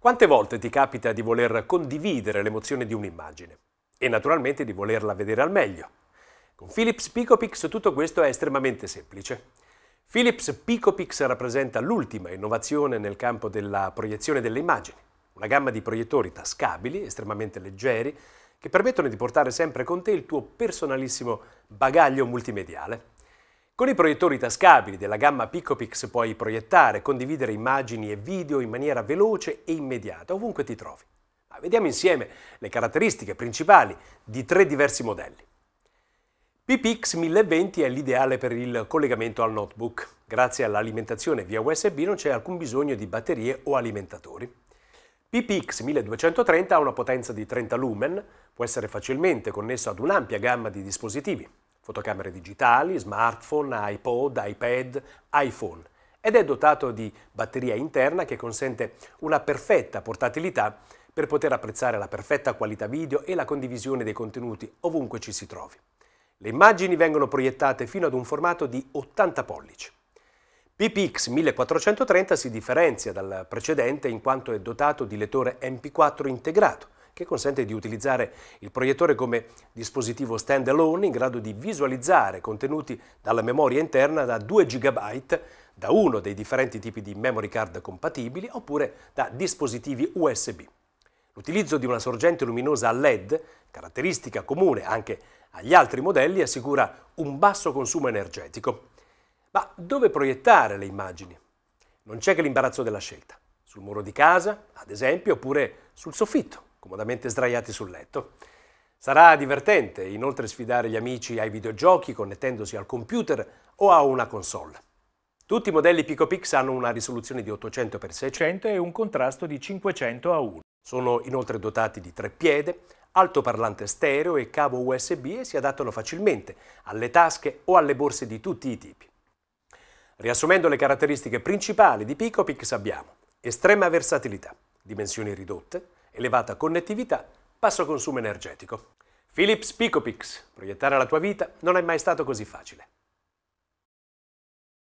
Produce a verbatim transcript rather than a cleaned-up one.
Quante volte ti capita di voler condividere l'emozione di un'immagine e naturalmente di volerla vedere al meglio? Con Philips PicoPix tutto questo è estremamente semplice. Philips PicoPix rappresenta l'ultima innovazione nel campo della proiezione delle immagini, una gamma di proiettori tascabili, estremamente leggeri, che permettono di portare sempre con te il tuo personalissimo bagaglio multimediale. Con i proiettori tascabili della gamma PicoPix puoi proiettare, condividere immagini e video in maniera veloce e immediata, ovunque ti trovi. Ma vediamo insieme le caratteristiche principali di tre diversi modelli. P P X mille venti è l'ideale per il collegamento al notebook. Grazie all'alimentazione via U S B non c'è alcun bisogno di batterie o alimentatori. P P X milleduecentotrenta ha una potenza di trenta lumen, può essere facilmente connesso ad un'ampia gamma di dispositivi. Fotocamere digitali, smartphone, iPod, iPad, iPhone, ed è dotato di batteria interna che consente una perfetta portatilità per poter apprezzare la perfetta qualità video e la condivisione dei contenuti ovunque ci si trovi. Le immagini vengono proiettate fino ad un formato di ottanta pollici. P P X millequattrocentotrenta si differenzia dal precedente in quanto è dotato di lettore M P quattro integrato, che consente di utilizzare il proiettore come dispositivo stand-alone in grado di visualizzare contenuti dalla memoria interna da due giga, da uno dei differenti tipi di memory card compatibili oppure da dispositivi U S B. L'utilizzo di una sorgente luminosa a L E D, caratteristica comune anche agli altri modelli, assicura un basso consumo energetico. Ma dove proiettare le immagini? Non c'è che l'imbarazzo della scelta. Sul muro di casa, ad esempio, oppure sul soffitto, comodamente sdraiati sul letto. Sarà divertente inoltre sfidare gli amici ai videogiochi connettendosi al computer o a una console. Tutti i modelli PicoPix hanno una risoluzione di ottocento per seicento e un contrasto di cinquecento a uno. Sono inoltre dotati di tre piede, altoparlante stereo e cavo U S B e si adattano facilmente alle tasche o alle borse di tutti i tipi. Riassumendo le caratteristiche principali di PicoPix abbiamo estrema versatilità, dimensioni ridotte, elevata connettività, basso consumo energetico. Philips PicoPix, proiettare la tua vita non è mai stato così facile.